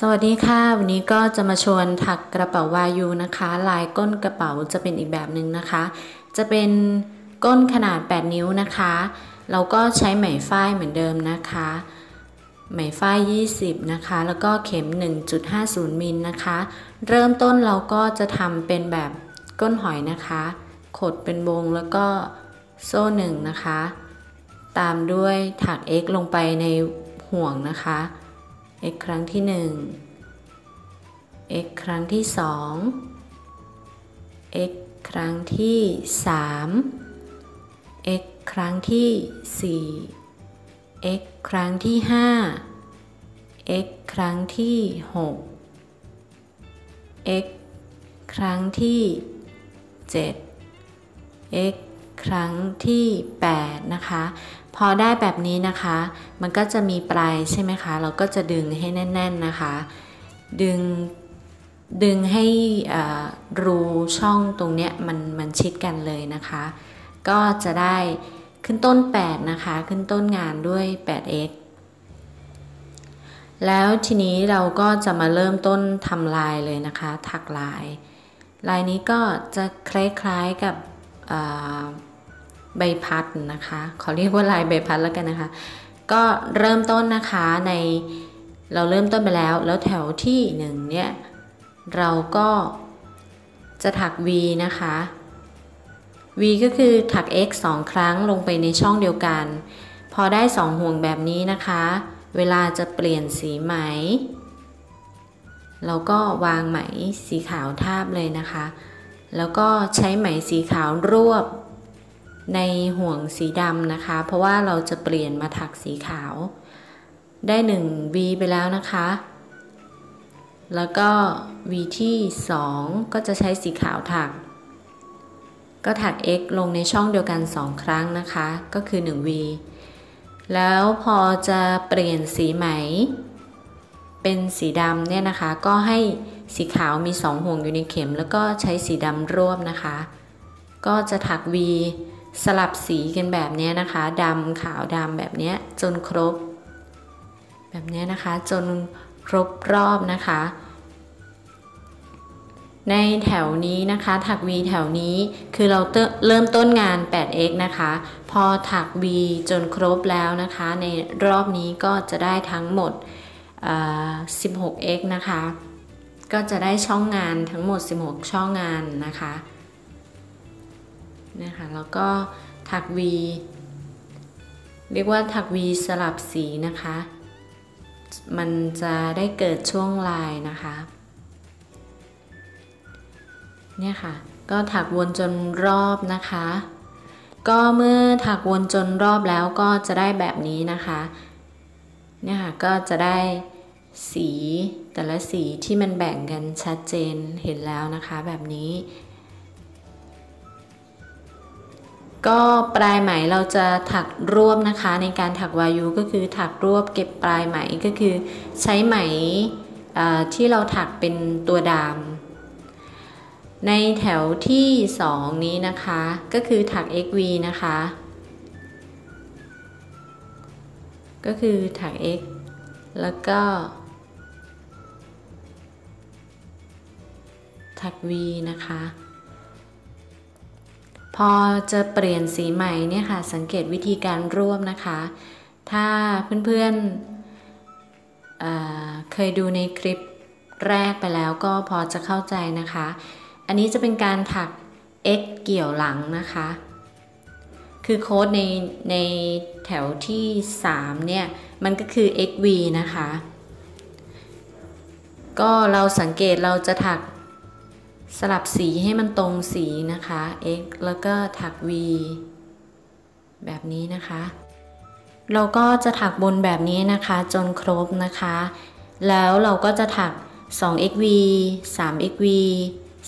สวัสดีค่ะวันนี้ก็จะมาชวนถักกระเป๋าวายูนะคะลายก้นกระเป๋าจะเป็นอีกแบบหนึ่งนะคะจะเป็นก้นขนาด8นิ้วนะคะเราก็ใช้ไหมฝ้ายเหมือนเดิมนะคะไหมฝ้าย20นะคะแล้วก็เข็ม 1.50 มิลนะคะเริ่มต้นเราก็จะทำเป็นแบบก้นหอยนะคะขดเป็นวงแล้วก็โซ่1นะคะตามด้วยถัก X ลงไปในห่วงนะคะx ครั้งที่1 x ครั้งที่2 x ครั้งที่3 x ครั้งที่4 x ครั้งที่5 x ครั้งที่6 x ครั้งที่7 x ครั้งที่8นะคะพอได้แบบนี้นะคะมันก็จะมีปลายใช่ไหมคะเราก็จะดึงให้แน่นๆนะคะดึงให้รูช่องตรงเนี้ยมันชิดกันเลยนะคะก็จะได้ขึ้นต้น8นะคะขึ้นต้นงานด้วย 8x แล้วทีนี้เราก็จะมาเริ่มต้นทำลายเลยนะคะถักลายนี้ก็จะคล้ายๆกับใบพัดนะคะขอเรียกว่าลายใบพัดแล้วกันนะคะก็เริ่มต้นนะคะในเราเริ่มต้นไปแล้วแถวที่1เนี่ยเราก็จะถัก V นะคะ V ก็คือถัก X 2 ครั้งลงไปในช่องเดียวกันพอได้2ห่วงแบบนี้นะคะเวลาจะเปลี่ยนสีไหมเราก็วางไหมสีขาวทาบเลยนะคะแล้วก็ใช้ไหมสีขาวรวบในห่วงสีดำนะคะเพราะว่าเราจะเปลี่ยนมาถักสีขาวได้ 1 V ไปแล้วนะคะแล้วก็ V ที่2ก็จะใช้สีขาวถักก็ถัก X ลงในช่องเดียวกัน2ครั้งนะคะก็คือ 1 V แล้วพอจะเปลี่ยนสีไหมเป็นสีดำเนี่ยนะคะก็ให้สีขาวมี2ห่วงอยู่ในเข็มแล้วก็ใช้สีดำรวบนะคะก็จะถัก Vสลับสีกันแบบนี้นะคะดำขาวดำแบบนี้จนครบแบบนี้นะคะจนครบรอบนะคะในแถวนี้นะคะถัก V แถวนี้คือเราเริ่มต้นงาน 8x นะคะพอถัก V จนครบแล้วนะคะในรอบนี้ก็จะได้ทั้งหมด 16x นะคะก็จะได้ช่องงานทั้งหมด16ช่องงานนะคะแล้วก็ถัก V เรียกว่าถัก V สลับสีนะคะมันจะได้เกิดช่วงลายนะคะเนี่ยค่ะก็ถักวนจนรอบนะคะก็เมื่อถักวนจนรอบแล้วก็จะได้แบบนี้นะคะเนี่ยค่ะก็จะได้สีแต่ละสีที่มันแบ่งกันชัดเจนเห็นแล้วนะคะแบบนี้ก็ปลายไหมเราจะถักรวบนะคะในการถักวายูก็คือถักรวบเก็บปลายไหมก็คือใช้ไหมที่เราถักเป็นตัวดามในแถวที่2นี้นะคะก็คือถัก XV นะคะก็คือถัก X แล้วก็ถัก V นะคะพอจะเปลี่ยนสีใหม่เนี่ยค่ะสังเกตวิธีการรวบนะคะถ้าเพื่อนๆ เคยดูในคลิปแรกไปแล้วก็พอจะเข้าใจนะคะอันนี้จะเป็นการถัก X เกี่ยวหลังนะคะคือโค้ดในแถวที่3เนี่ยมันก็คือ XV นะคะก็เราสังเกตเราจะถักสลับสีให้มันตรงสีนะคะ X แล้วก็ถัก V แบบนี้นะคะเราก็จะถักบนแบบนี้นะคะจนครบนะคะแล้วเราก็จะถัก 2xv 3xv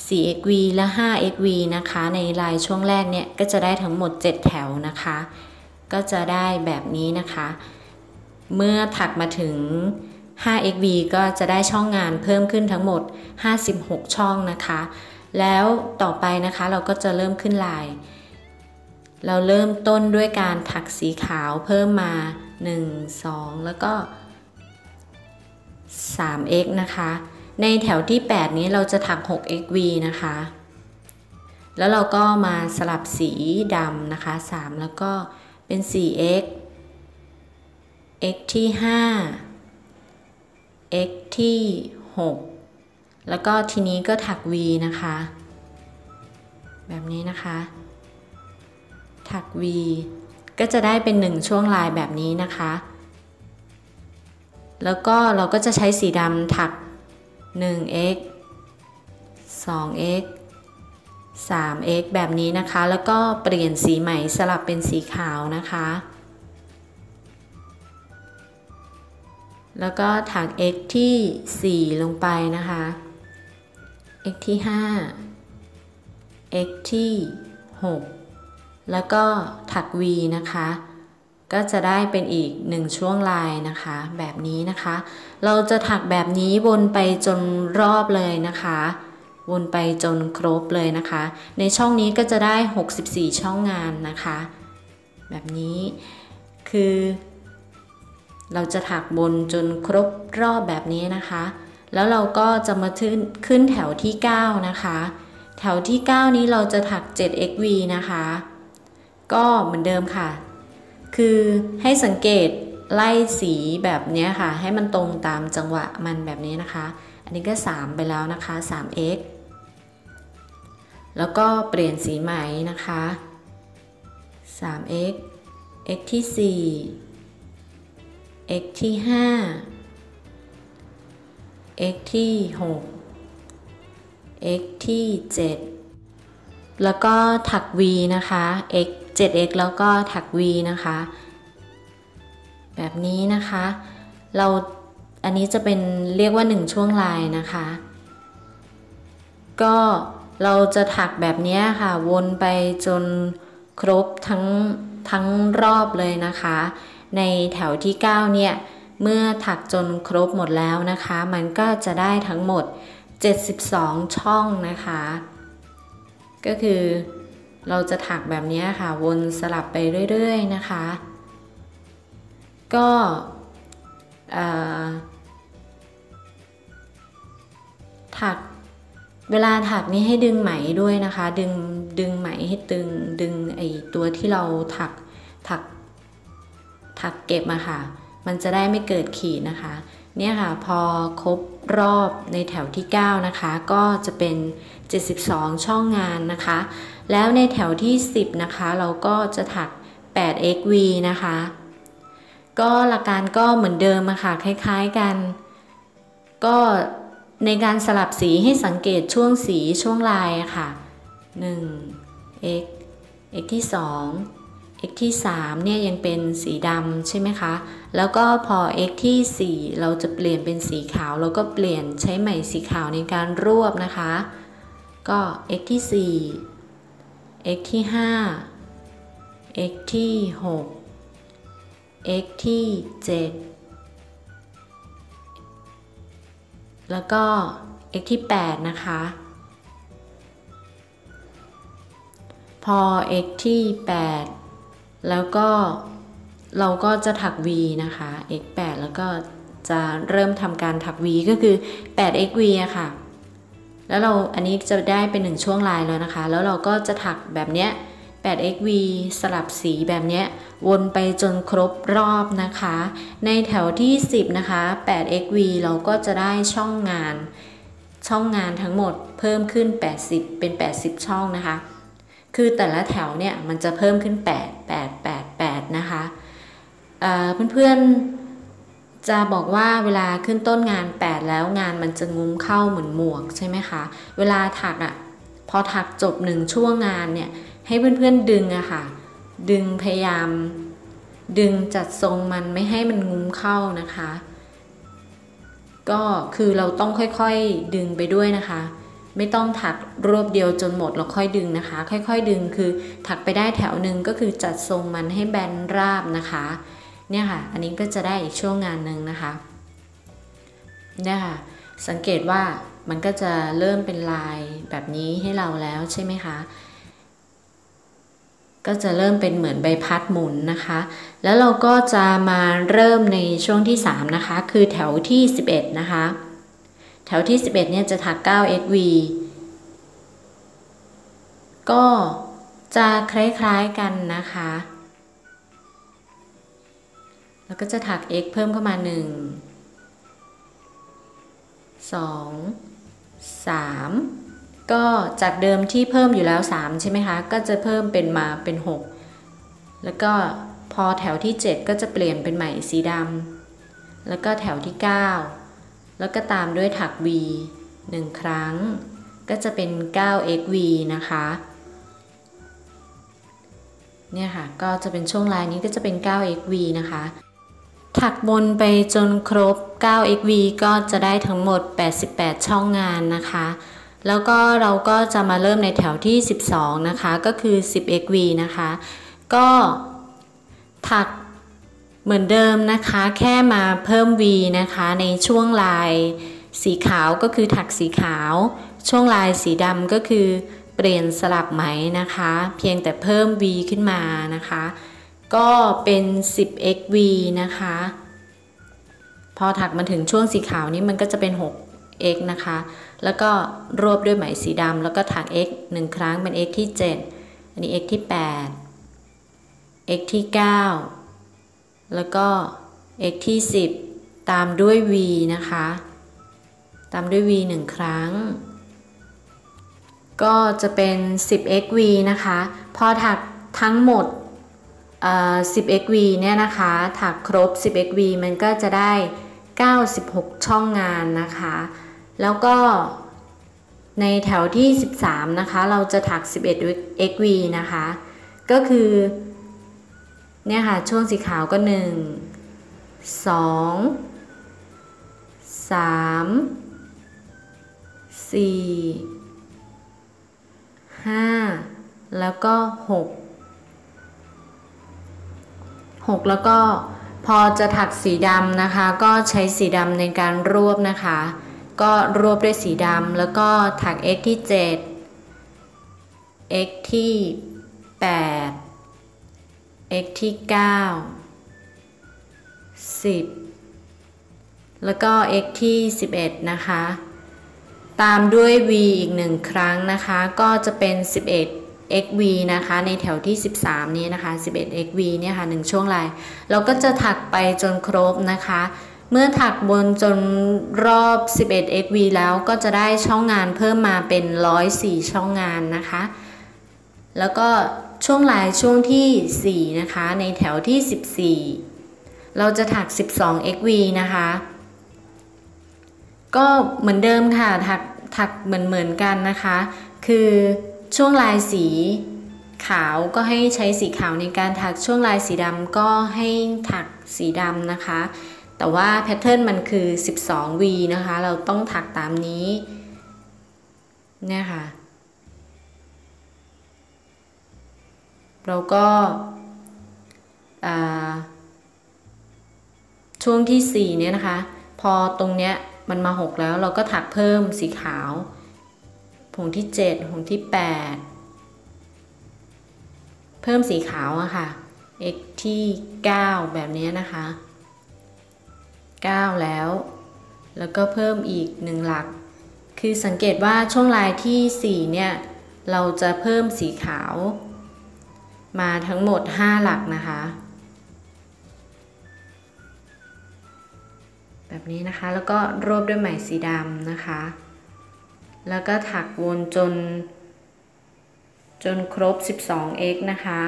4xv และ 5xv นะคะในลายช่วงแรกเนี่ยก็จะได้ทั้งหมด7แถวนะคะก็จะได้แบบนี้นะคะเมื่อถักมาถึง5xv ก็จะได้ช่องงานเพิ่มขึ้นทั้งหมด56ช่องนะคะแล้วต่อไปนะคะเราก็จะเริ่มขึ้นลายเราเริ่มต้นด้วยการถักสีขาวเพิ่มมา1 2แล้วก็ 3x นะคะในแถวที่8นี้เราจะถัก 6xv นะคะแล้วเราก็มาสลับสีดำนะคะ3แล้วก็เป็น 4x x ที่5 x ที่6แล้วก็ทีนี้ก็ถัก v นะคะแบบนี้นะคะถัก v ก็จะได้เป็น1ช่วงลายแบบนี้นะคะแล้วก็เราก็จะใช้สีดำถัก 1x 2x 3x แบบนี้นะคะแล้วก็เปลี่ยนสีใหม่สลับเป็นสีขาวนะคะแล้วก็ถัก x ที่4ลงไปนะคะ x ที่5 x ที่6แล้วก็ถัก v นะคะก็จะได้เป็นอีก1ช่วงลายนะคะแบบนี้นะคะเราจะถักแบบนี้วนไปจนรอบเลยนะคะวนไปจนครบเลยนะคะในช่องนี้ก็จะได้64ช่องงานนะคะแบบนี้คือเราจะถักบนจนครบรอบแบบนี้นะคะแล้วเราก็จะมาขึ้นแถวที่9นะคะแถวที่9นี้เราจะถัก 7xv นะคะก็เหมือนเดิมค่ะคือให้สังเกตไล่สีแบบนี้ค่ะให้มันตรงตามจังหวะมันแบบนี้นะคะอันนี้ก็3ไปแล้วนะคะ 3x แล้วก็เปลี่ยนสีใหม่นะคะ 3x x ที่4x ที่5 x ที่6 x ที่7แล้วก็ถัก v นะคะ x 7x แล้วก็ถัก v นะคะแบบนี้นะคะเราอันนี้จะเป็นเรียกว่า1ช่วงลายนะคะก็เราจะถักแบบนี้ค่ะวนไปจนครบทั้งรอบเลยนะคะในแถวที่9เนี่ยเมื่อถักจนครบหมดแล้วนะคะมันก็จะได้ทั้งหมด72ช่องนะคะก็คือเราจะถักแบบนี้ค่ะวนสลับไปเรื่อยๆนะคะก็ถักเวลาถักนี่ให้ดึงไหมด้วยนะคะดึงไหมให้ตึงดึงไอตัวที่เราถักเก็บมาค่ะมันจะได้ไม่เกิดขีดนะคะเนี่ยค่ะพอครบรอบในแถวที่9นะคะก็จะเป็น72ช่องงานนะคะแล้วในแถวที่10นะคะเราก็จะถัก 8xv นะคะก็หลักการก็เหมือนเดิมค่ะคล้ายๆกันก็ในการสลับสีให้สังเกตช่วงสีช่วงลายค่ะ1 x x ที่2x ที่3เนี่ยยังเป็นสีดำใช่ไหมคะแล้วก็พอ x ที่4เราจะเปลี่ยนเป็นสีขาวเราก็เปลี่ยนใช้ไหมสีขาวในการรวบนะคะก็ x ที่4 x ที่5 x ที่6 x ที่7แล้วก็ x ที่8นะคะพอ x ที่8แล้วก็เราก็จะถัก v นะคะ x 8แล้วก็จะเริ่มทำการถัก v ก็คือ 8xv อะค่ะแล้วเราอันนี้จะได้เป็น1ช่วงลายแล้วนะคะแล้วเราก็จะถักแบบเนี้ย 8xv สลับสีแบบเนี้ยวนไปจนครบรอบนะคะในแถวที่10นะคะ 8xv เราก็จะได้ช่องงานทั้งหมดเพิ่มขึ้น80เป็น80ช่องนะคะคือแต่ละแถวเนี่ยมันจะเพิ่มขึ้น8นะคะเพื่อนๆจะบอกว่าเวลาขึ้นต้นงาน8แล้วงานมันจะงุ้มเข้าเหมือนหมวกใช่ไหมคะเวลาถักอ่ะพอถักจบ1ช่วงงานเนี่ยให้เพื่อนๆดึงอะค่ะดึงพยายามดึงจัดทรงมันไม่ให้มันงุ้มเข้านะคะก็คือเราต้องค่อยๆดึงไปด้วยนะคะไม่ต้องถักรวบเดียวจนหมดแล้วค่อยดึงนะคะค่อยๆดึงคือถักไปได้แถวหนึ่งก็คือจัดทรงมันให้แบนราบนะคะเนี่ยค่ะอันนี้ก็จะได้อีกช่วงงานหนึ่งนะคะเนี่ยค่ะสังเกตว่ามันก็จะเริ่มเป็นลายแบบนี้ให้เราแล้วใช่ไหมคะ ก็จะเริ่มเป็นเหมือนใบพัดหมุนนะคะแล้วเราก็จะมาเริ่มในช่วงที่3นะคะคือแถวที่11นะคะแถวที่11เนี่ยจะถัก9 SV ก็จะคล้ายๆกันนะคะแล้วก็จะถัก X เพิ่มเข้ามา1 2 3ก็จากเดิมที่เพิ่มอยู่แล้ว3ใช่ไหมคะก็จะเพิ่มเป็นมาเป็น6แล้วก็พอแถวที่7ก็จะเปลี่ยนเป็นไหมสีดำแล้วก็แถวที่9แล้วก็ตามด้วยถัก V 1 ครั้งก็จะเป็น9 XV นะคะเนี่ยค่ะก็จะเป็นช่วงลายนี้ก็จะเป็น9 XV นะคะถักบนไปจนครบ9 XV ก็จะได้ทั้งหมด88ช่องงานนะคะแล้วก็เราก็จะมาเริ่มในแถวที่12นะคะก็คือ10 XV นะคะก็ถักเหมือนเดิมนะคะแค่มาเพิ่ม V นะคะในช่วงลายสีขาวก็คือถักสีขาวช่วงลายสีดำก็คือเปลี่ยนสลับไหมนะคะเพียงแต่เพิ่ม V ขึ้นมานะคะก็เป็น10 XV นะคะพอถักมาถึงช่วงสีขาวนี้มันก็จะเป็น6 X นะคะแล้วก็รวบด้วยไหมสีดำแล้วก็ถัก X 1 ครั้งเป็น X ที่7อันนี้ X ที่8 X ที่9แล้วก็ X ที่10ตามด้วย V นะคะตามด้วย V 1 ครั้งก็จะเป็น10 XV นะคะพอถักทั้งหมด10 XV เนี่ยนะคะถักครบ10 XV มันก็จะได้96ช่องงานนะคะแล้วก็ในแถวที่13นะคะเราจะถัก11 XV นะคะก็คือเนี่ยค่ะช่วงสีขาวก็1 2 3 45แล้วก็6แล้วก็พอจะถักสีดำนะคะก็ใช้สีดำในการรวบนะคะก็รวบด้วยสีดำแล้วก็ถัก X ที่7 X ที่8 X ที่9 10แล้วก็ X ที่11นะคะตามด้วย V อีก1ครั้งนะคะก็จะเป็น11 XV นะคะในแถวที่13นี้นะคะ11 XV เนี่ยค่ะ1ช่วงลายเราก็จะถักไปจนครบนะคะเมื่อถักบนจนรอบ11 XV แล้วก็จะได้ช่องงานเพิ่มมาเป็น104ช่องงานนะคะแล้วก็ช่วงลายช่วงที่4นะคะในแถวที่14เราจะถัก12 XV นะคะก็เหมือนเดิมค่ะถักเหมือนกันนะคะคือช่วงลายสีขาวก็ให้ใช้สีขาวในการถักช่วงลายสีดำก็ให้ถักสีดำนะคะแต่ว่าแพทเทิร์นมันคือ12 V นะคะเราต้องถักตามนี้เนี่ยค่ะเราก็ช่วงที่4เนี่ยนะคะพอตรงเนี้ยมันมา6แล้วเราก็ถักเพิ่มสีขาวผงที่7ผงที่8เพิ่มสีขาวอะค่ะ X ที่9แบบนี้นะคะ9แล้วก็เพิ่มอีก1หลักคือสังเกตว่าช่วงลายที่4เนี่ยเราจะเพิ่มสีขาวมาทั้งหมด5หลักนะคะแบบนี้นะคะแล้วก็รวบด้วยไหมสีดำนะคะแล้วก็ถักวนจนครบ 12x นะคะ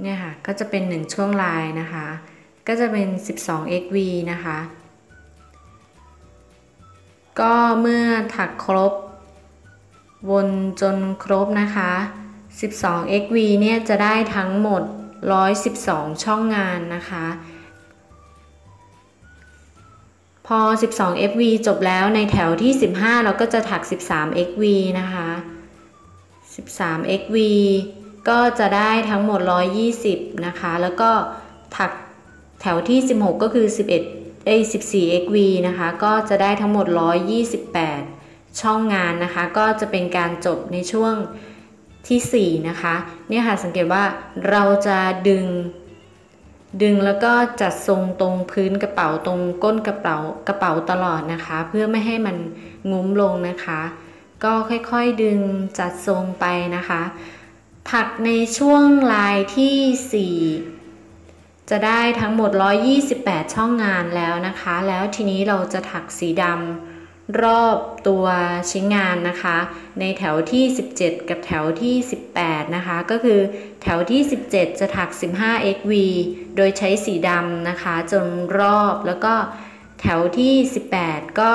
เนี่ยค่ะก็จะเป็น1ช่วงลายนะคะก็จะเป็น 12xv นะคะก็เมื่อถักครบวนจนครบนะคะ 12xv เนี่ยจะได้ทั้งหมด112ช่องงานนะคะพอ 12FV จบแล้วในแถวที่15เราก็จะถัก 13XV นะคะ 13XV ก็จะได้ทั้งหมด120นะคะแล้วก็ถักแถวที่16ก็คือ14XV นะคะก็จะได้ทั้งหมด128ช่องงานนะคะก็จะเป็นการจบในช่วง ที่4นะคะเนี่ยค่ะสังเกตว่าเราจะดึงแล้วก็จัดทรงตรงพื้นกระเป๋าตรงก้นกระเป๋าตลอดนะคะเพื่อไม่ให้มันงุ้มลงนะคะก็ค่อยๆดึงจัดทรงไปนะคะถักในช่วงลายที่4จะได้ทั้งหมด128ช่องงานแล้วนะคะแล้วทีนี้เราจะถักสีดำรอบตัวชิ้นงานนะคะในแถวที่17กับแถวที่18นะคะก็คือแถวที่17จะถัก 15xv โดยใช้สีดำนะคะจนรอบแล้วก็แถวที่18ก็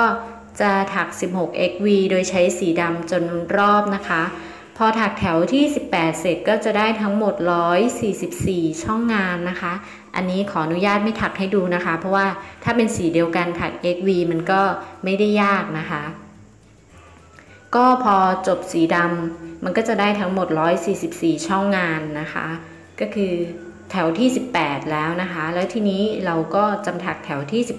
จะถัก 16xv โดยใช้สีดำจนรอบนะคะพอถักแถวที่18เสร็จก็จะได้ทั้งหมด144ช่องงานนะคะอันนี้ขออนุญาตไม่ถักให้ดูนะคะเพราะว่าถ้าเป็นสีเดียวกันถัก xv มันก็ไม่ได้ยากนะคะก็พอจบสีดำมันก็จะได้ทั้งหมด144ช่องงานนะคะก็คือแถวที่18แล้วนะคะแล้วทีนี้เราก็จำถักแถวที่19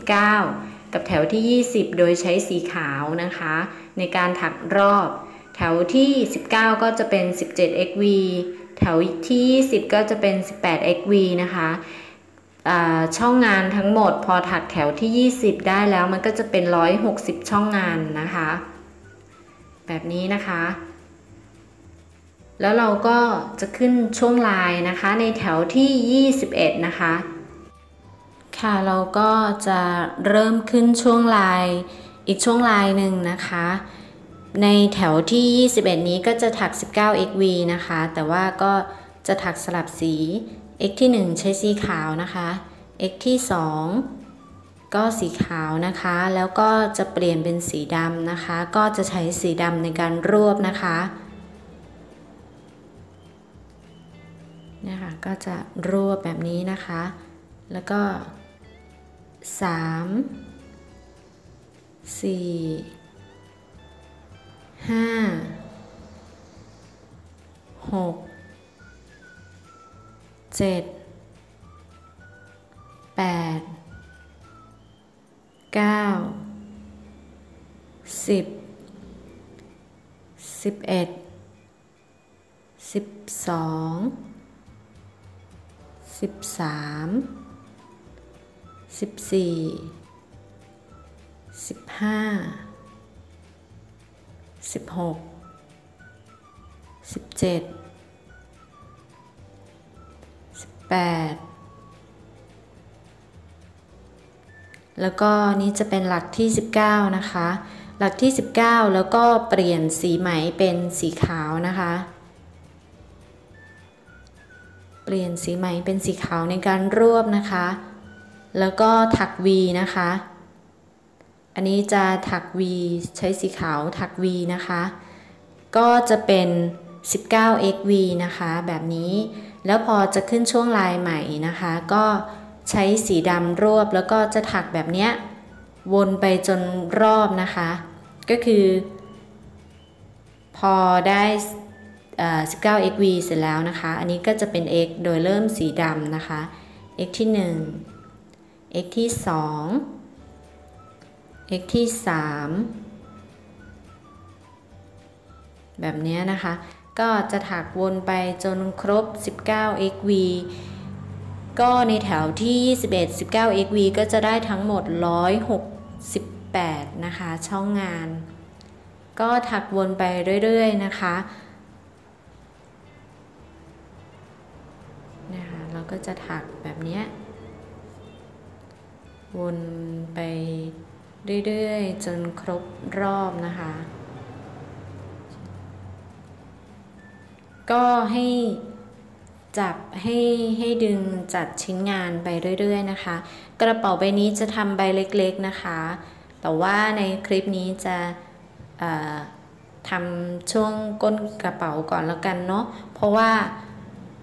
กับแถวที่20โดยใช้สีขาวนะคะในการถักรอบแถวที่19ก็จะเป็น 17xv แถวที่20ก็จะเป็น 18xv นะคะช่องงานทั้งหมดพอถักแถวที่20ได้แล้วมันก็จะเป็น160ช่องงานนะคะแบบนี้นะคะแล้วเราก็จะขึ้นช่วงลายนะคะในแถวที่21นะคะค่ะเราก็จะเริ่มขึ้นช่วงลายอีกช่วงลายหนึ่งนะคะในแถวที่21นี้ก็จะถัก 19xv นะคะแต่ว่าก็จะถักสลับสี x ที่1ใช้สีขาวนะคะ x ที่2ก็สีขาวนะคะแล้วก็จะเปลี่ยนเป็นสีดำนะคะก็จะใช้สีดำในการรวบนะคะนะคะก็จะรวบแบบนี้นะคะแล้วก็5 6 7 8 9 10 11 12 13 14 15 16 17 18แล้วก็นี้จะเป็นหลักที่19นะคะหลักที่19แล้วก็เปลี่ยนสีไหมเป็นสีขาวนะคะเปลี่ยนสีไหมเป็นสีขาวในการรวบนะคะแล้วก็ถัก V นะคะอันนี้จะถัก V ใช้สีขาวถัก V นะคะก็จะเป็น 19xv นะคะแบบนี้แล้วพอจะขึ้นช่วงลายใหม่นะคะก็ใช้สีดำรวบแล้วก็จะถักแบบเนี้ยวนไปจนรอบนะคะก็คือพอได้ 19xv เสร็จแล้วนะคะอันนี้ก็จะเป็น x โดยเริ่มสีดำนะคะ x ที่1 x ที่2x ที่3แบบนี้นะคะก็จะถักวนไปจนครบ 19xv ก็ในแถวที่21 19xv ก็จะได้ทั้งหมด168นะคะช่องงานก็ถักวนไปเรื่อยๆนะคะเราก็จะถักแบบนี้วนไปเรื่อยๆจนครบรอบนะคะก็ให้จับให้ดึงจัดชิ้นงานไปเรื่อยๆนะคะกระเป๋าใบนี้จะทำใบเล็กๆนะคะแต่ว่าในคลิปนี้จะทำช่วงก้นกระเป๋าก่อนแล้วกันเนาะเพราะว่า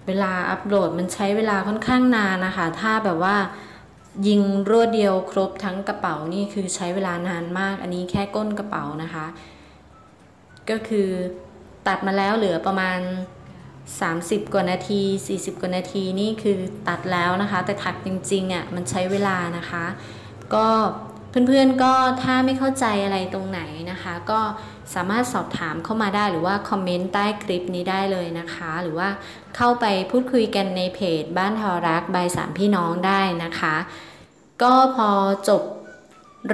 เวลาอัปโหลดมันใช้เวลาค่อนข้างนานนะคะถ้าแบบว่ายิงรวดเดียวครบทั้งกระเป๋านี่คือใช้เวลานานมากอันนี้แค่ก้นกระเป๋านะคะก็คือตัดมาแล้วเหลือประมาณ30กว่านาที40กว่านาทีนี่คือตัดแล้วนะคะแต่ถักจริงๆอ่ะมันใช้เวลานะคะก็เพื่อนๆก็ถ้าไม่เข้าใจอะไรตรงไหนนะคะก็ สามารถสอบถามเข้ามาได้หรือว่าคอมเมนต์ใต้คลิปนี้ได้เลยนะคะหรือว่าเข้าไปพูดคุยกันในเพจบ้านทอรักใบสามพี่น้องได้นะคะก็พอจบ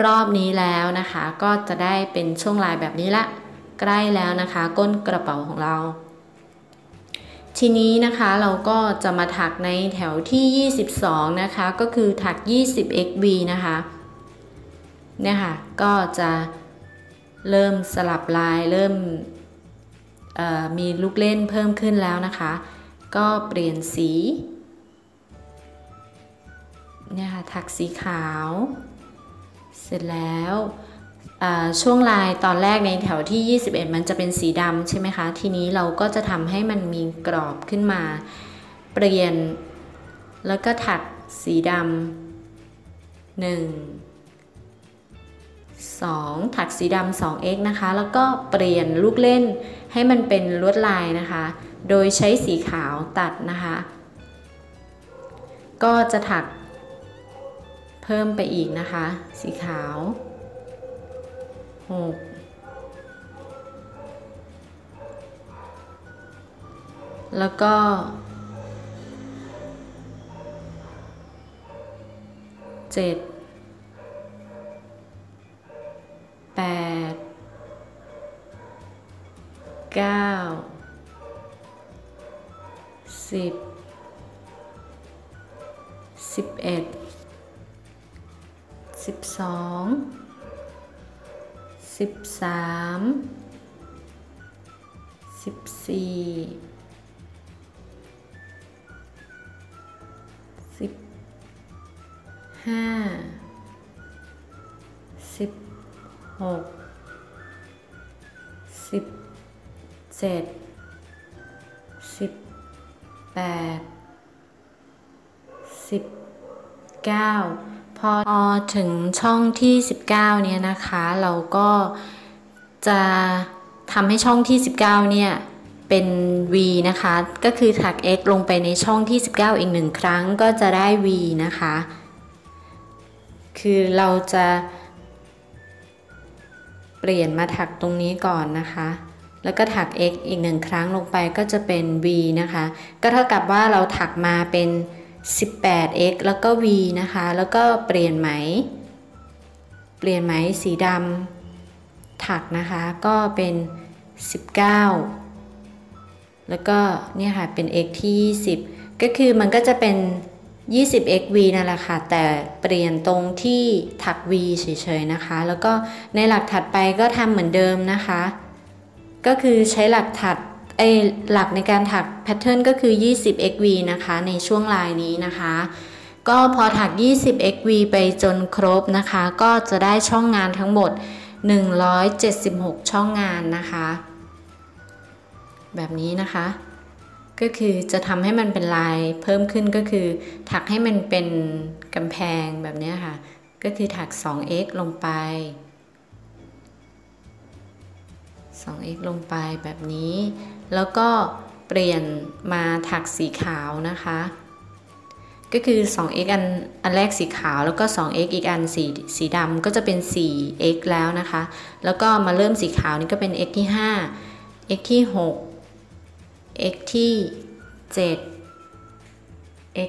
รอบนี้แล้วนะคะก็จะได้เป็นช่วงลายแบบนี้ละใกล้แล้วนะคะก้นกระเป๋าของเราทีนี้นะคะเราก็จะมาถักในแถวที่22นะคะก็คือถัก 20xv นะคะเนี่ยค่ะก็จะเริ่มสลับลายเริ่มมีลูกเล่นเพิ่มขึ้นแล้วนะคะก็เปลี่ยนสีเนี่ยค่ะถักสีขาวเสร็จแล้วช่วงลายตอนแรกในแถวที่21มันจะเป็นสีดำใช่ไหมคะทีนี้เราก็จะทำให้มันมีกรอบขึ้นมาเปลี่ยนแล้วก็ถักสีดำ1 2ถักสีดำ 2x นะคะแล้วก็เปลี่ยนลูกเล่นให้มันเป็นลวดลายนะคะโดยใช้สีขาวตัดนะคะก็จะถักเพิ่มไปอีกนะคะสีขาว6แล้วก็17 18 19 10 11 12 13 14 15 16 17 18 19พอถึงช่องที่19เนี่ยนะคะเราก็จะทำให้ช่องที่19เนี่ยเป็น V นะคะก็คือถัก X ลงไปในช่องที่19อีก1ครั้งก็จะได้ V นะคะคือเราจะเปลี่ยนมาถักตรงนี้ก่อนนะคะแล้วก็ถัก X อีก1ครั้งลงไปก็จะเป็น V นะคะก็เท่ากับว่าเราถักมาเป็น18x แล้วก็ v นะคะแล้วก็เปลี่ยนไหมสีดำถักนะคะก็เป็น19แล้วก็เนี่ยค่ะเป็น x ที่20ก็คือมันก็จะเป็น 20xv นั่นแหละค่ะแต่เปลี่ยนตรงที่ถัก v เฉยๆนะคะแล้วก็ในหลักถัดไปก็ทำเหมือนเดิมนะคะก็คือใช้หลักถัดหลักในการถักแพทเทิร์นก็คือ 20xv นะคะในช่วงลายนี้นะคะก็พอถัก 20xv ไปจนครบนะคะก็จะได้ช่องงานทั้งหมด176ช่องงานนะคะแบบนี้นะคะก็คือจะทำให้มันเป็นลายเพิ่มขึ้นก็คือถักให้มันเป็นกำแพงแบบนี้ค่ะก็คือถัก 2x ลงไป 2x ลงไปแบบนี้แล้วก็เปลี่ยนมาถักสีขาวนะคะก็คือ 2x อันแรกสีขาวแล้วก็ 2x อีกอันสีดำก็จะเป็น 4x แล้วนะคะแล้วก็มาเริ่มสีขาวนี่ก็เป็น x ที่5 x ที่6 x ที่7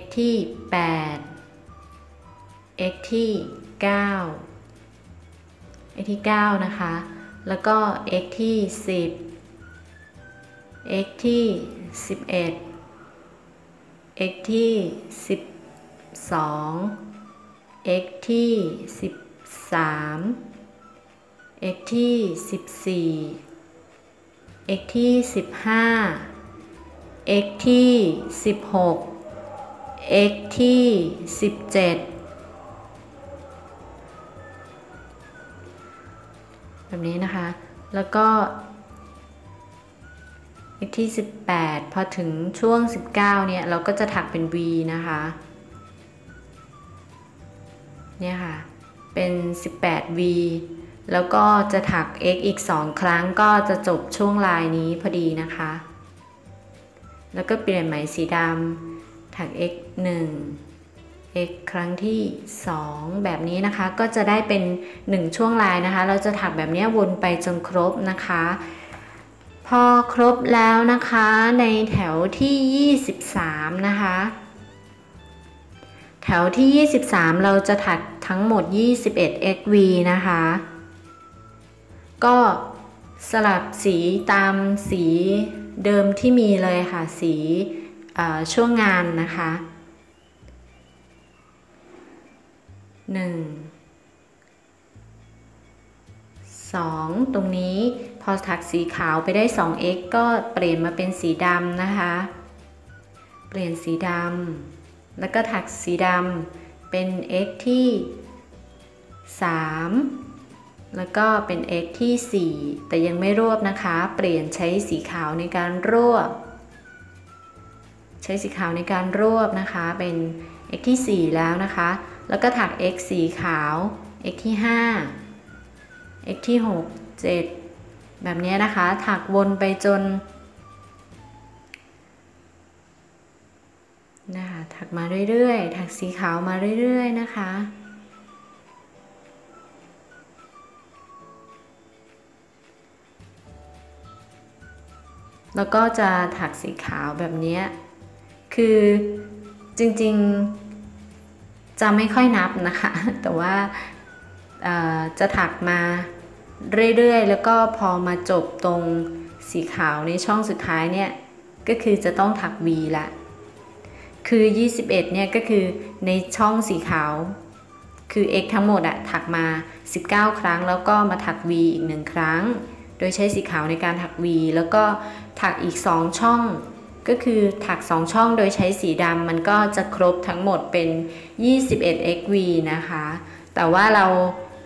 x ที่8 x ที่9 x ที่9นะคะแล้วก็ x ที่10 x ที่11 x ที่12 x ที่13 x ที่14 x ที่15 x ที่16 x ที่17แบบนี้นะคะแล้วก็ x ที่18พอถึงช่วง19เนี่ยเราก็จะถักเป็น v นะคะเนี่ยค่ะเป็น18 v แล้วก็จะถัก x อีก2ครั้งก็จะจบช่วงลายนี้พอดีนะคะแล้วก็เปลี่ยนไหมสีดำถัก x 1 ครั้งที่2แบบนี้นะคะก็จะได้เป็น1ช่วงลายนะคะเราจะถักแบบนี้วนไปจนครบนะคะพอครบแล้วนะคะในแถวที่23นะคะแถวที่23เราจะถักทั้งหมด21 XV นะคะก็สลับสีตามสีเดิมที่มีเลยค่ะสีช่วงงานนะคะ1 2ตรงนี้พอถักสีขาวไปได้ 2x ก็เปลี่ยนมาเป็นสีดำนะคะเปลี่ยนสีดำแล้วก็ถักสีดำเป็น x ที่3แล้วก็เป็น x ที่4แต่ยังไม่รวบนะคะเปลี่ยนใช้สีขาวในการรวบนะคะเป็น x ที่4แล้วนะคะแล้วก็ถัก x สีขาว x ที่5 x ที่6 7แบบนี้นะคะถักวนไปจนนะคะถักมาเรื่อยๆถักสีขาวมาเรื่อยๆนะคะแล้วก็จะถักสีขาวแบบนี้คือจริงๆจะไม่ค่อยนับนะคะแต่ว่าจะถักมาเรื่อยๆแล้วก็พอมาจบตรงสีขาวในช่องสุดท้ายเนี่ยก็คือจะต้องถัก V ละคือ21เนี่ยก็คือในช่องสีขาวคือ X ทั้งหมดอะถักมา19ครั้งแล้วก็มาถัก V อีก1ครั้งโดยใช้สีขาวในการถัก V แล้วก็ถักอีก2ช่องก็คือถัก2ช่องโดยใช้สีดำมันก็จะครบทั้งหมดเป็น21 XV นะคะแต่ว่าเรา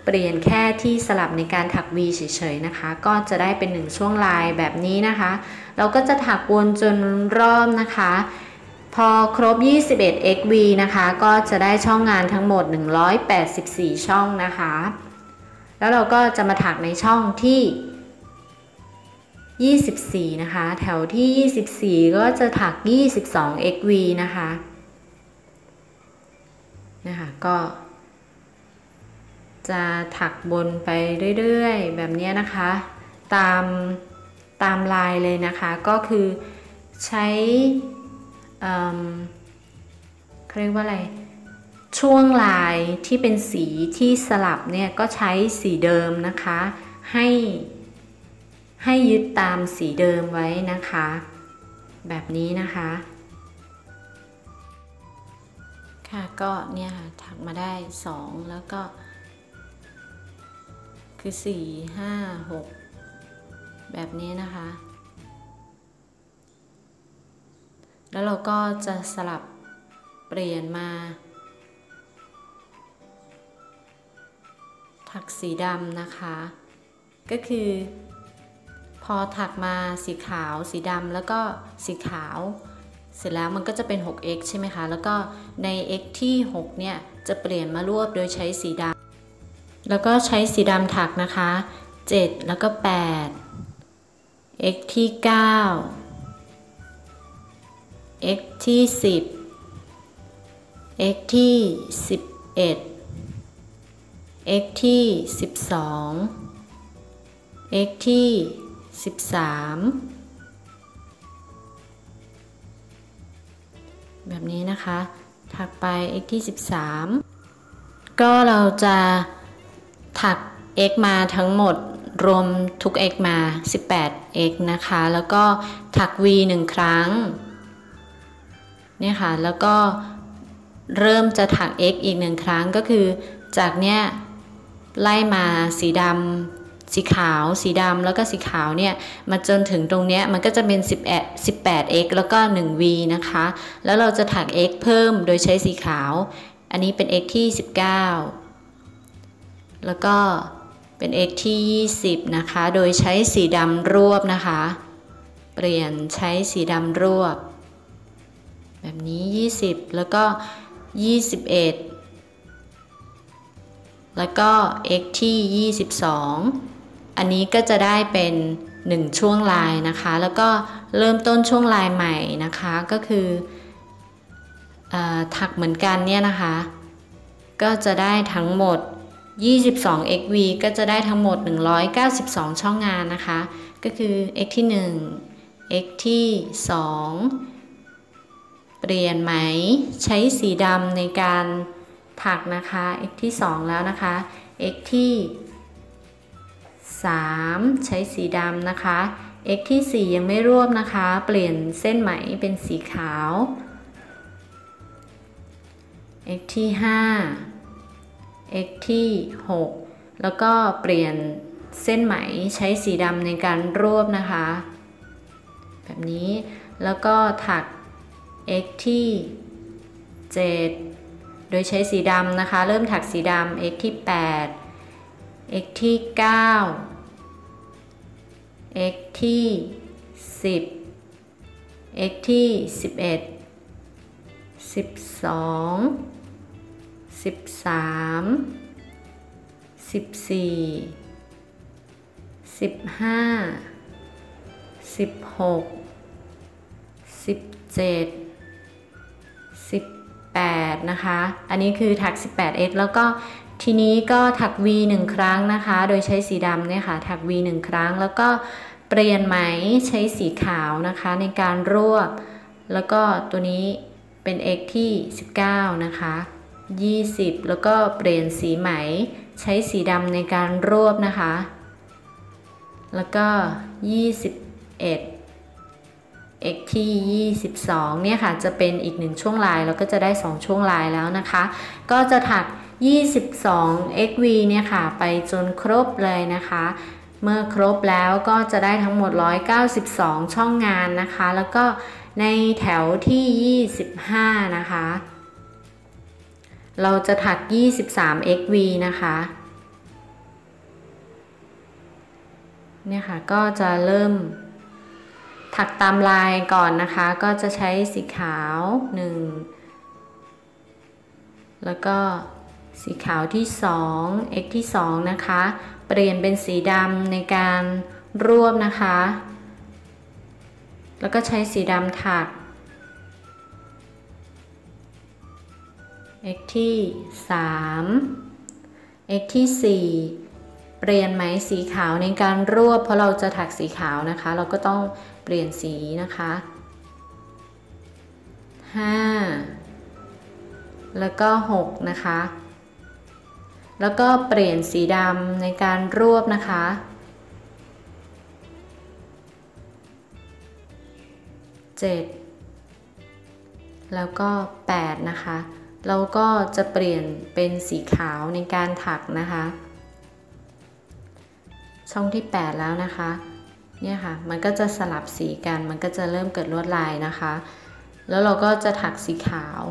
เปลี่ยนแค่ที่สลับในการถัก V เฉยๆนะคะก็จะได้เป็น1ช่วงลายแบบนี้นะคะเราก็จะถักวนจนรอบนะคะพอครบ21 XV นะคะก็จะได้ช่องงานทั้งหมด184ช่องนะคะแล้วเราก็จะมาถักในช่องที่24นะคะแถวที่24ก็จะถัก22 XV นะคะก็จะถักบนไปเรื่อยๆแบบนี้นะคะตามลายเลยนะคะก็คือใช้เขาเรียกว่าอะไรช่วงลายที่เป็นสีที่สลับเนี่ยก็ใช้สีเดิมนะคะให้ยึดตามสีเดิมไว้นะคะแบบนี้นะคะค่ะก็เนี่ยค่ะถักมาได้2แล้วก็คือ4 5 6แบบนี้นะคะแล้วเราก็จะสลับเปลี่ยนมาถักสีดำนะคะก็คือพอถักมาสีขาวสีดำแล้วก็สีขาวเสร็จแล้วมันก็จะเป็น 6x ใช่ไหมคะแล้วก็ใน x ที่6เนี่ยจะเปลี่ยนมารวบโดยใช้สีดำแล้วก็ใช้สีดำถักนะคะ7แล้วก็8 x ที่9 x ที่10 x ที่11 x ที่12 x ที่13แบบนี้นะคะถักไป x ที่13ก็เราจะถัก x มาทั้งหมดรวมทุก x มา18 x นะคะแล้วก็ถัก v 1 ครั้งเนี่ยค่ะแล้วก็เริ่มจะถัก x อีก1ครั้งก็คือจากเนี้ยไล่มาสีดำสีขาวสีดำแล้วก็สีขาวเนี่ยมาจนถึงตรงเนี้ยมันก็จะเป็น18 x แล้วก็1 v นะคะแล้วเราจะถัก x เพิ่มโดยใช้สีขาวอันนี้เป็น x ที่19แล้วก็เป็น x ที่20นะคะโดยใช้สีดำรวบนะคะเปลี่ยนใช้สีดำรวบแบบนี้20แล้วก็21แล้วก็ x ที่22อันนี้ก็จะได้เป็น1ช่วงลายนะคะแล้วก็เริ่มต้นช่วงลายใหม่นะคะก็คือ ถักเหมือนกันเนี่ยนะคะก็จะได้ทั้งหมด22 xv ก็จะได้ทั้งหมด192ช่องงานนะคะก็คือ x ที่1 x ที่2เปลี่ยนไหมใช้สีดำในการถักนะคะ x ที่2แล้วนะคะ x ที่3ใช้สีดำนะคะ x ที่4ยังไม่รวบนะคะเปลี่ยนเส้นไหมเป็นสีขาว x ที่5 x ที่6แล้วก็เปลี่ยนเส้นไหมใช้สีดำในการรวบนะคะแบบนี้แล้วก็ถัก x ที่7โดยใช้สีดำนะคะเริ่มถักสีดำ x ที่8x ที่9 x ที่10 x ที่11 12 13 14 15 16 17 18นะคะอันนี้คือถัก 18x แล้วก็ทีนี้ก็ถัก V 1 ครั้งนะคะโดยใช้สีดำเนี่ยค่ะถัก V 1 ครั้งแล้วก็เปลี่ยนไหมใช้สีขาวนะคะในการรวบแล้วก็ตัวนี้เป็น x ที่19นะคะ20แล้วก็เปลี่ยนสีไหมใช้สีดำในการรวบนะคะแล้วก็21 x ที่22เนี่ยค่ะจะเป็นอีก1ช่วงลายแล้วก็จะได้2ช่วงลายแล้วนะคะก็จะถัก22 xv เนี่ยค่ะไปจนครบเลยนะคะเมื่อครบแล้วก็จะได้ทั้งหมด192ช่องงานนะคะแล้วก็ในแถวที่25นะคะเราจะถัก23 xv นะคะเนี่ยค่ะก็จะเริ่มถักตามลายก่อนนะคะก็จะใช้สีขาว1แล้วก็สีขาวที่2 x ที่2นะคะเปลี่ยนเป็นสีดำในการรวบนะคะแล้วก็ใช้สีดำถัก x ที่3 x ที่4เปลี่ยนไหมสีขาวในการรวบเพราะเราจะถักสีขาวนะคะเราก็ต้องเปลี่ยนสีนะคะ5แล้วก็6นะคะแล้วก็เปลี่ยนสีดำในการรวบนะคะ7แล้วก็8นะคะเราก็จะเปลี่ยนเป็นสีขาวในการถักนะคะช่องที่8แล้วนะคะเนี่ยค่ะมันก็จะสลับสีกันมันก็จะเริ่มเกิดลวดลายนะคะแล้วเราก็จะถักสีขาว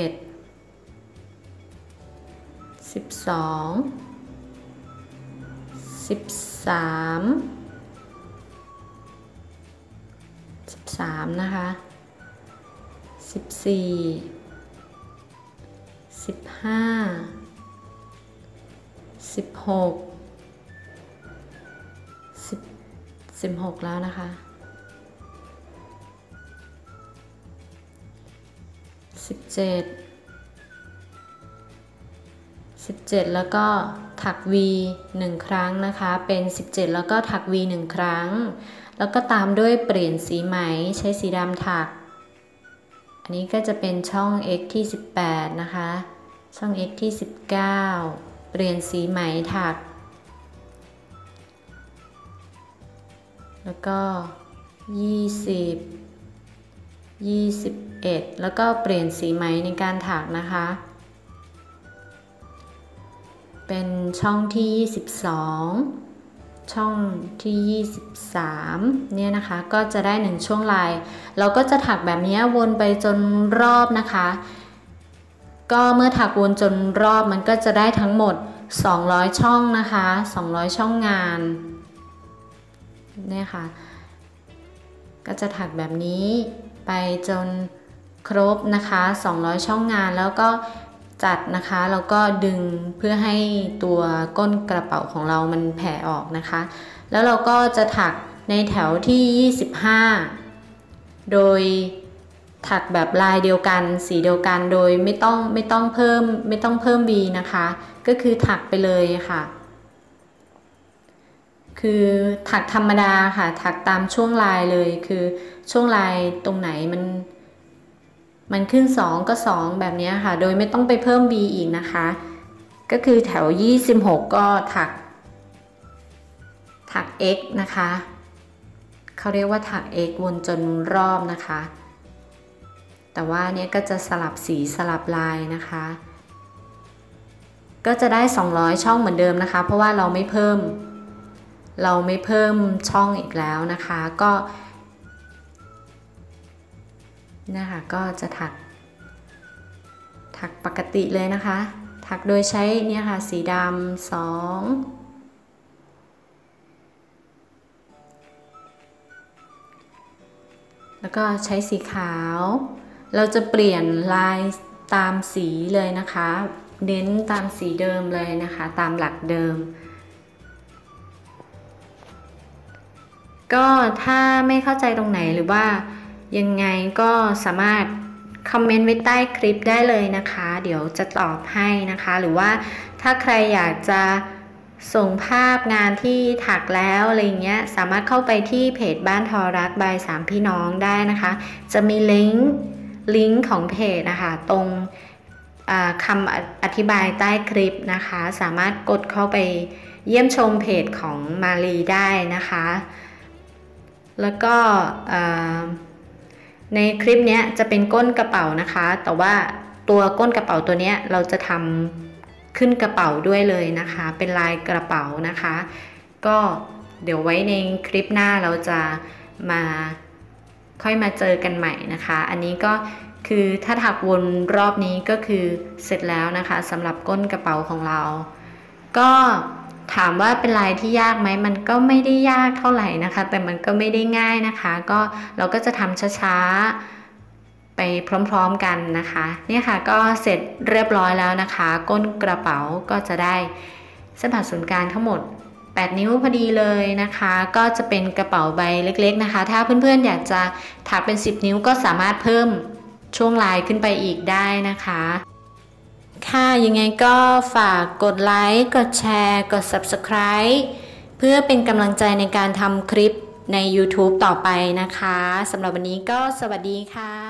910 11 12 13 นะคะ14 15 16 16แล้วนะคะ17แล้วก็ถัก V 1 ครั้งนะคะเป็น17แล้วก็ถัก V 1 ครั้งแล้วก็ตามด้วยเปลี่ยนสีไหมใช้สีดำถักอันนี้ก็จะเป็นช่อง x ที่18นะคะช่อง x ที่19เปลี่ยนสีไหมถักแล้วก็20 21แล้วก็เปลี่ยนสีไหมในการถักนะคะเป็นช่องที่22ช่องที่23เนี่ยนะคะก็จะได้1ช่วงลายเราก็จะถักแบบนี้วนไปจนรอบนะคะก็เมื่อถักวนจนรอบมันก็จะได้ทั้งหมด200ช่องนะคะ200ช่องงานเนี่ยค่ะก็จะถักแบบนี้ไปจนครบนะคะ200ช่องงานแล้วก็ จัดนะคะแล้วก็ดึงเพื่อให้ตัวก้นกระเป๋าของเรามันแผ่ออกนะคะแล้วเราก็จะถักในแถวที่25โดยถักแบบลายเดียวกันสีเดียวกันโดยไม่ต้องเพิ่ม V นะคะก็คือถักไปเลยค่ะคือถักธรรมดาค่ะถักตามช่วงลายเลยคือช่วงลายตรงไหนมันขึ้น2ก็2แบบนี้ค่ะโดยไม่ต้องไปเพิ่ม V อีกนะคะก็คือแถว26ก็ถัก X นะคะเขาเรียกว่าถัก X วนจนรอบนะคะแต่ว่าเนี้ยก็จะสลับสีสลับลายนะคะก็จะได้200ช่องเหมือนเดิมนะคะเพราะว่าเราไม่เพิ่มช่องอีกแล้วนะคะก็นะคะก็จะถักปกติเลยนะคะถักโดยใช้เนี่ยค่ะสีดำ2แล้วก็ใช้สีขาวเราจะเปลี่ยนลายตามสีเลยนะคะเน้นตามสีเดิมเลยนะคะตามหลักเดิมก็ถ้าไม่เข้าใจตรงไหนหรือว่ายังไงก็สามารถคอมเมนต์ไว้ใต้คลิปได้เลยนะคะเดี๋ยวจะตอบให้นะคะหรือว่าถ้าใครอยากจะส่งภาพงานที่ถักแล้วอะไรเงี้ยสามารถเข้าไปที่เพจบ้านทอรักบาย3พี่น้องได้นะคะจะมีลิงก์ของเพจนะคะตรงคำอธิบายใต้คลิปนะคะสามารถกดเข้าไปเยี่ยมชมเพจของมารีได้นะคะแล้วก็ในคลิปนี้จะเป็นก้นกระเป๋านะคะแต่ว่าตัวก้นกระเป๋าตัวนี้เราจะทำขึ้นกระเป๋าด้วยเลยนะคะเป็นลายกระเป๋านะคะก็เดี๋ยวไว้ในคลิปหน้าเราจะมาค่อยมาเจอกันใหม่นะคะอันนี้ก็คือถ้าถักวนรอบนี้ก็คือเสร็จแล้วนะคะสำหรับก้นกระเป๋าของเราก็ถามว่าเป็นลายที่ยากไหมมันก็ไม่ได้ยากเท่าไหร่นะคะแต่มันก็ไม่ได้ง่ายนะคะก็เราก็จะทำช้าๆไปพร้อมๆกันนะคะเนี่ยค่ะก็เสร็จเรียบร้อยแล้วนะคะก้นกระเป๋าก็จะได้เส้นผ่าศูนย์กลางทั้งหมด8นิ้วพอดีเลยนะคะก็จะเป็นกระเป๋าใบเล็กๆนะคะถ้าเพื่อนๆอยากจะถักเป็น10นิ้วก็สามารถเพิ่มช่วงลายขึ้นไปอีกได้นะคะค่ะยังไงก็ฝากกดไลค์กดแชร์กด Subscribe เพื่อเป็นกำลังใจในการทำคลิปใน YouTube ต่อไปนะคะสำหรับวันนี้ก็สวัสดีค่ะ